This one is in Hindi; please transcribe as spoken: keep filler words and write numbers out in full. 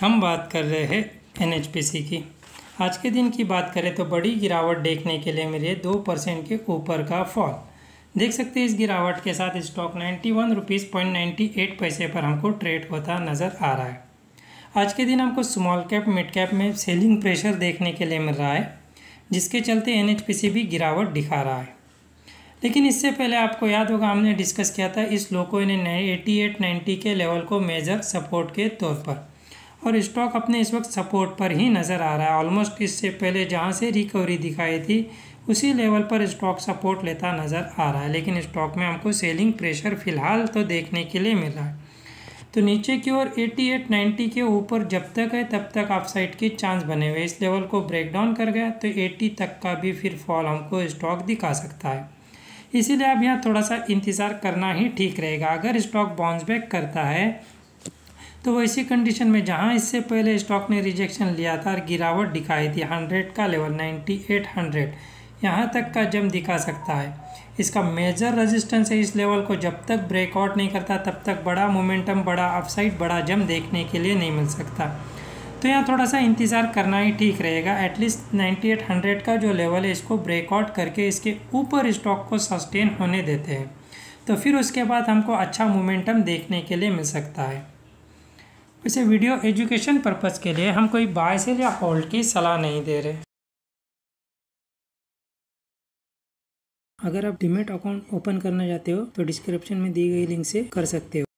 हम बात कर रहे हैं एन एच पी सी की। आज के दिन की बात करें तो बड़ी गिरावट देखने के लिए मिली है, दो परसेंट के ऊपर का फॉल देख सकते हैं। इस गिरावट के साथ stock ninety one rupees point ninety eight पैसे पर हमको ट्रेड होता नज़र आ रहा है। आज के दिन हमको स्मॉल कैप मिड कैप में सेलिंग प्रेशर देखने के लिए मिल रहा है, जिसके चलते एन एच पी सी भी गिरावट दिखा रहा है। लेकिन इससे पहले आपको याद होगा हमने डिस्कस किया था इस लो को इन्हें अठासी नब्बे के लेवल को मेजर सपोर्ट के तौर पर, और स्टॉक अपने इस वक्त सपोर्ट पर ही नज़र आ रहा है। ऑलमोस्ट इससे पहले जहां से रिकवरी दिखाई थी उसी लेवल पर स्टॉक सपोर्ट लेता नज़र आ रहा है, लेकिन स्टॉक में हमको सेलिंग प्रेशर फ़िलहाल तो देखने के लिए मिल रहा है। तो नीचे की ओर अठासी नब्बे के ऊपर जब तक है तब तक ऑफसाइड के चांस बने हुए। इस लेवल को ब्रेकडाउन कर गया तो अस्सी तक का भी फिर फॉल हमको स्टॉक दिखा सकता है, इसीलिए अब यहाँ थोड़ा सा इंतज़ार करना ही ठीक रहेगा। अगर स्टॉक बाउंस बैक करता है तो वैसी कंडीशन में जहाँ इससे पहले स्टॉक ने रिजेक्शन लिया था और गिरावट दिखाई थी, हंड्रेड का लेवल नाइन्टी एट हंड्रेड यहाँ तक का जंप दिखा सकता है। इसका मेजर रेजिस्टेंस है, इस लेवल को जब तक ब्रेकआउट नहीं करता तब तक बड़ा मोमेंटम, बड़ा अपसाइड, बड़ा जंप देखने के लिए नहीं मिल सकता। तो यहाँ थोड़ा सा इंतज़ार करना ही ठीक रहेगा। एटलीस्ट नाइन्टी एट हंड्रेड का जो लेवल है इसको ब्रेकआउट करके इसके ऊपर स्टॉक को सस्टेन होने देते हैं तो फिर उसके बाद हमको अच्छा मोमेंटम देखने के लिए मिल सकता है। वैसे वीडियो एजुकेशन पर्पज़ के लिए हम कोई बाय सेल या होल्ड की सलाह नहीं दे रहे। अगर आप डीमैट अकाउंट ओपन करना चाहते हो तो डिस्क्रिप्शन में दी गई लिंक से कर सकते हो।